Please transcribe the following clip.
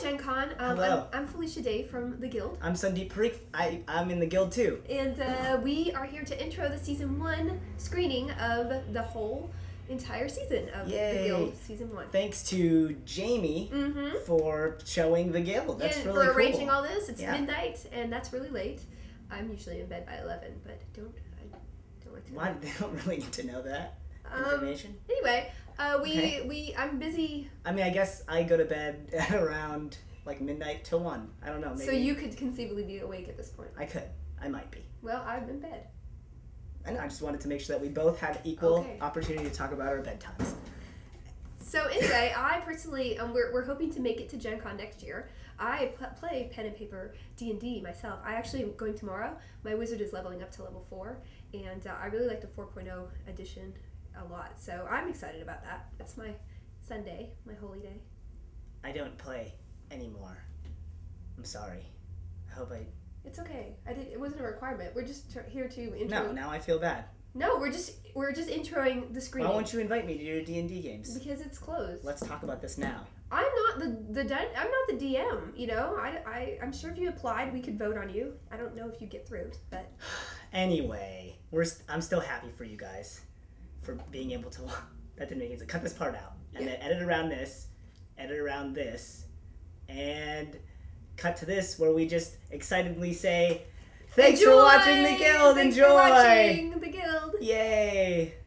Hi, Gen Con. Hello. I'm Felicia Day from the Guild. I'm Sandeep Parikh. I'm in the Guild too. And we are here to intro the season 1 screening of the whole entire season of the Guild season 1. Thanks to Jamie for showing the Guild. That's really cool. For arranging all this. It's midnight, and that's really late. I'm usually in bed by 11, but I don't like to. Why they don't really get to know that information? Anyway. I'm busy. I mean, I guess I go to bed at around like midnight till 1. I don't know. Maybe. So you could conceivably be awake at this point. I could. I might be. Well, I'm in bed. I know. I just wanted to make sure that we both had equal opportunity to talk about our bedtimes. So anyway, I personally, we're hoping to make it to Gen Con next year. I play pen and paper D&D myself. I actually am going tomorrow. My wizard is leveling up to level 4, and I really like the 4.0 edition. A lot, so I'm excited about that. It's my Sunday, my holy day. I don't play anymore. I'm sorry. I hope I. It's okay. It wasn't a requirement. We're just here to intro. No, now I feel bad. No, we're just introing the screening. Why won't you invite me to your D&D games? Because it's closed. Let's talk about this now. I'm not the DM. You know, I'm sure if you applied, we could vote on you. I don't know if you get through, but. Anyway, I'm still happy for you guys. For being able to, that didn't make sense. Cut this part out, and then edit around this, and cut to this where we just excitedly say, "Thanks for watching the Guild. Enjoy!" Thanks for watching the Guild. Yay!